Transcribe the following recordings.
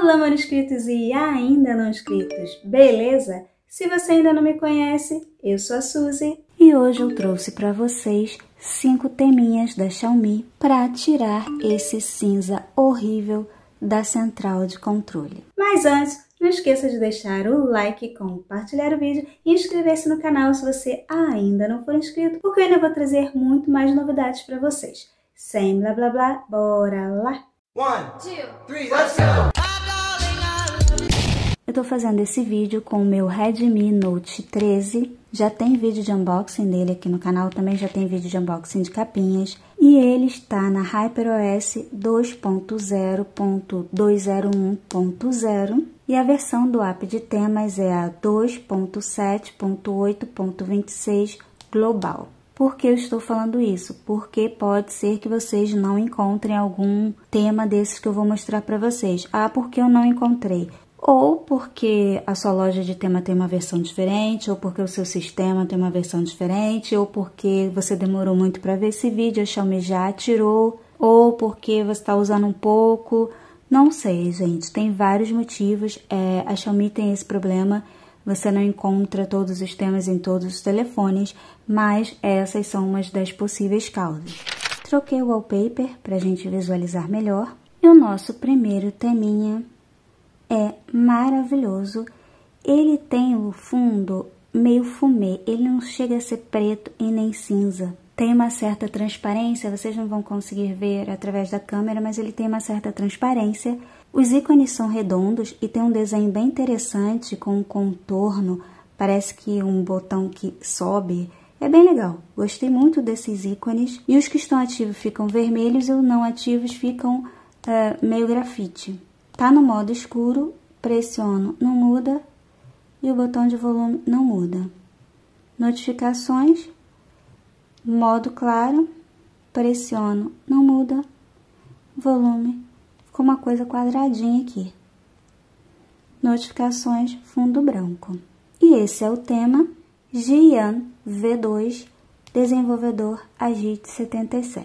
Olá, manuscritos e ainda não inscritos, beleza? Se você ainda não me conhece, eu sou a Suzy e hoje eu trouxe para vocês 5 teminhas da Xiaomi para tirar esse cinza horrível da central de controle. Mas antes, não esqueça de deixar o like, compartilhar o vídeo e inscrever-se no canal se você ainda não for inscrito, porque eu ainda vou trazer muito mais novidades para vocês. Sem blá blá blá, bora lá! 1, 2, 3, let's go! Eu tô fazendo esse vídeo com o meu Redmi Note 13, já tem vídeo de unboxing dele aqui no canal, também já tem vídeo de unboxing de capinhas, e ele está na HyperOS 2.0.201.0 e a versão do app de temas é a 2.7.8.26 global. Por que eu estou falando isso? Porque pode ser que vocês não encontrem algum tema desses que eu vou mostrar para vocês. Ah, porque eu não encontrei. Ou porque a sua loja de tema tem uma versão diferente, ou porque o seu sistema tem uma versão diferente, ou porque você demorou muito para ver esse vídeo, a Xiaomi já tirou, ou porque você está usando um pouco. Não sei, gente. Tem vários motivos. A Xiaomi tem esse problema. Você não encontra todos os temas em todos os telefones, mas essas são umas das possíveis causas. Troquei o wallpaper para a gente visualizar melhor. E o nosso primeiro teminha é maravilhoso. Ele tem o fundo meio fumê, ele não chega a ser preto e nem cinza. Tem uma certa transparência, vocês não vão conseguir ver através da câmera, mas ele tem uma certa transparência. Os ícones são redondos e tem um desenho bem interessante com um contorno, parece que um botão que sobe, é bem legal. Gostei muito desses ícones e os que estão ativos ficam vermelhos e os não ativos ficam meio grafite. Tá no modo escuro, pressiono, não muda e o botão de volume não muda. Notificações, modo claro, pressiono, não muda, volume. Ficou uma coisa quadradinha aqui. Notificações, fundo branco. E esse é o tema Gian V2, desenvolvedor Agit77.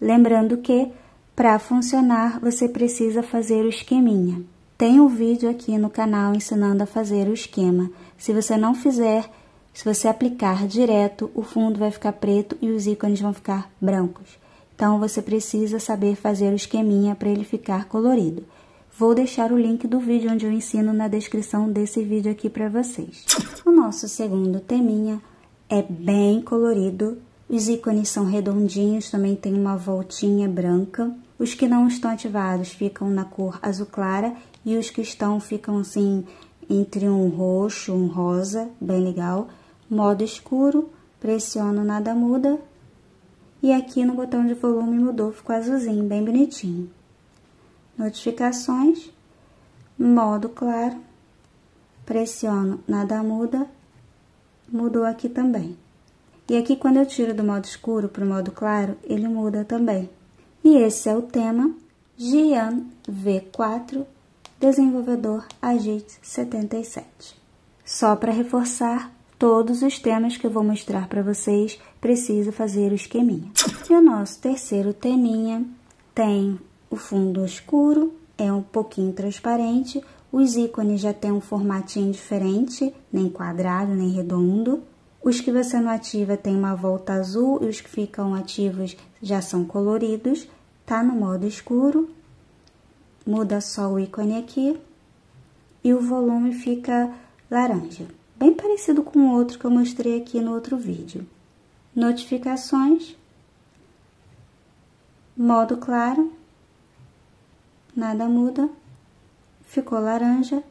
Lembrando que, para funcionar, você precisa fazer o esqueminha. Tem um vídeo aqui no canal ensinando a fazer o esquema. Se você não fizer, se você aplicar direto, o fundo vai ficar preto e os ícones vão ficar brancos. Então, você precisa saber fazer o esqueminha para ele ficar colorido. Vou deixar o link do vídeo onde eu ensino na descrição desse vídeo aqui para vocês. O nosso segundo teminha é bem colorido. Os ícones são redondinhos, também tem uma voltinha branca. Os que não estão ativados ficam na cor azul clara e os que estão ficam assim entre um roxo, um rosa, bem legal. Modo escuro, pressiono, nada muda. E aqui no botão de volume mudou, ficou azulzinho, bem bonitinho. Notificações, modo claro, pressiono, nada muda, mudou aqui também. E aqui quando eu tiro do modo escuro para o modo claro, ele muda também. E esse é o tema Gian V4, desenvolvedor Agit77. Só para reforçar, todos os temas que eu vou mostrar para vocês precisa fazer o esqueminha. E o nosso terceiro teminha tem o fundo escuro, é um pouquinho transparente, os ícones já tem um formatinho diferente, nem quadrado, nem redondo. Os que você não ativa tem uma volta azul e os que ficam ativos já são coloridos. Tá no modo escuro, muda só o ícone aqui e o volume fica laranja. Bem parecido com o outro que eu mostrei aqui no outro vídeo. Notificações, modo claro, nada muda, ficou laranja,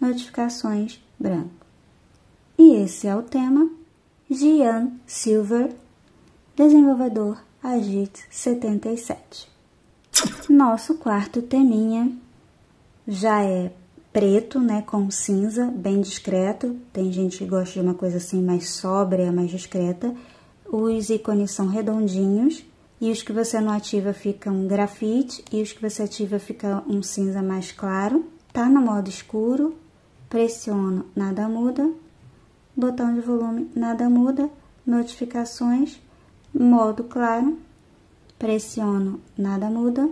notificações branco. E esse é o tema Jean Silver, desenvolvedor Agit77. Nosso quarto teminha já é preto, né, com cinza, bem discreto. Tem gente que gosta de uma coisa assim mais sóbria, mais discreta. Os ícones são redondinhos e os que você não ativa fica um grafite e os que você ativa fica um cinza mais claro. Tá no modo escuro, pressiono, nada muda, botão de volume, nada muda, notificações, modo claro, pressiono, nada muda,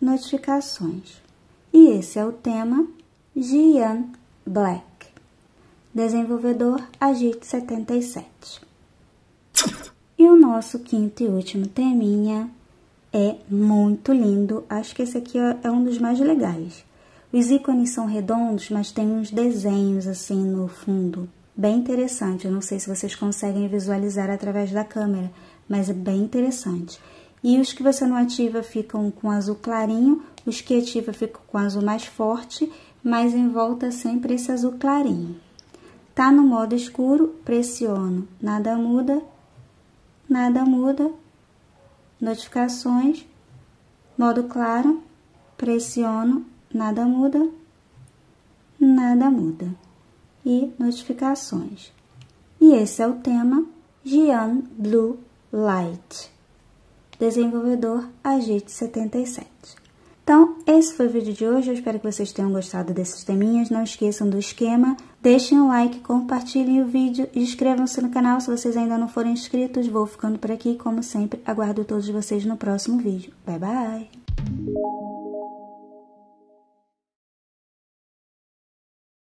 notificações. E esse é o tema Gian Black, desenvolvedor Agit77. E o nosso quinto e último teminha é muito lindo. Acho que esse aqui é um dos mais legais. Os ícones são redondos, mas tem uns desenhos assim no fundo. Bem interessante. Eu não sei se vocês conseguem visualizar através da câmera, mas é bem interessante. E os que você não ativa ficam com azul clarinho, os que ativa ficam com azul mais forte, mas em volta sempre esse azul clarinho. Tá no modo escuro, pressiono, nada muda, nada muda, notificações, modo claro, pressiono, nada muda, nada muda, e notificações. E esse é o tema Gian Blue Light, desenvolvedor Agit77. Então, esse foi o vídeo de hoje. Eu espero que vocês tenham gostado desses teminhas. Não esqueçam do esquema. Deixem um like, compartilhem o vídeo e inscrevam-se no canal se vocês ainda não forem inscritos. Vou ficando por aqui. Como sempre, aguardo todos vocês no próximo vídeo. Bye, bye!